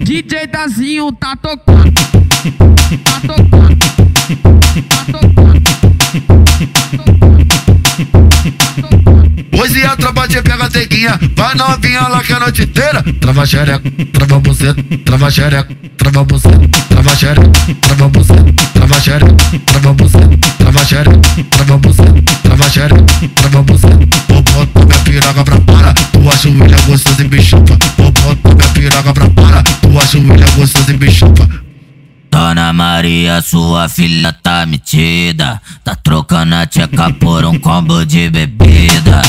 DJ Dazinho tá tocando, tá tocando, tá tocando, tá tocando. Ozzya a tropa de pegadeguinha, vai novinha lá que a noite inteira. Trava xereca, trava buceta, trava xereca, trava buceta, trava xereca, trava buceta, trava xereca, trava buceta, trava xereca, trava buceta, trava xereca, trava buceta. Vou botar minha piroca pra para, tu ajoelha gostoso e me chupa. Vou botar minha piroca pra para, tu ajoelha gostoso e me chupa. Dona Maria, sua filha tá metida, tá trocando a tcheca por um combo de bebida.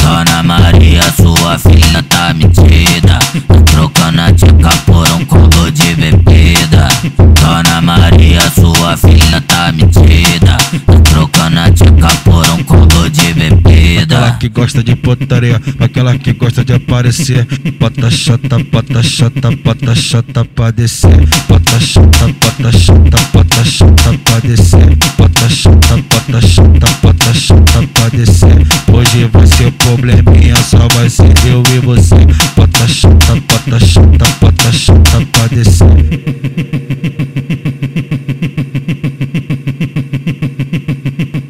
Dona Maria, sua filha tá metida, tá trocando a tcheca por um combo de bebida. Dona Maria, sua filha tá metida, tá trocando a tcheca por um combo de bebida. Aquela que gosta de potaria, aquela que gosta de aparecer. Bota chota, bota chota, bota chota pra descer. Bota chota, bota chota pra descer. Bota chota, bota chota, bota chota pra descer. Hoje vai ser o probleminha, só vai ser eu e você. Bota chota, bota chota, bota chota pra descer.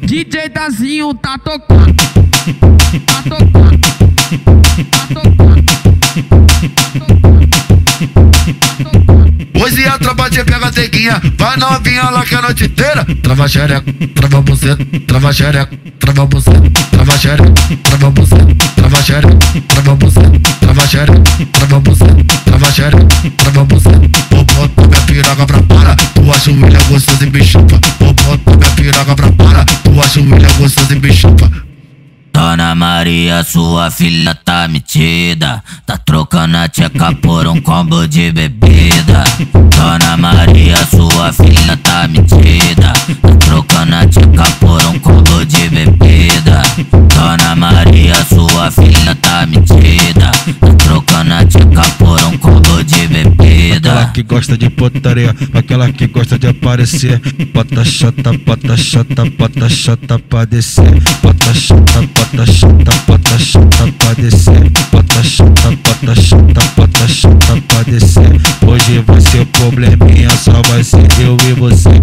DJ Dazinho tá tocando, tá tocando, tá tocando, tá tocando. Hoje a tropa de pegadeguinha, vai novinha lá que a noite inteira. Trava xereca, trava buceta, trava xereca, trava buceta, trava xereca, trava buceta, trava xereca, trava buceta, trava xereca, trava buceta, trava xereca, trava buceta. Vou botar minha piroca pra para, tu ajoelha gostoso e me chupa. Vou botar minha piroca pra para, tu ajoelha gostoso e me chupa. Dona Maria, sua filha tá metida, tá trocando a tcheca por um combo de bebida. Dona Maria, sua filha tá metida, tá trocando a tcheca por um combo de bebida. Dona Maria, sua filha tá metida, tá trocando a tcheca por um combo de bebida. Aquela que gosta de potaria, aquela que gosta de aparecer. Bota chota, bota chota, bota chota pra descer. Bota chota, bota chota pra descer. Bota chota, bota chota, bota chota pra descer. Hoje vai ser o probleminha, só vai ser eu e você.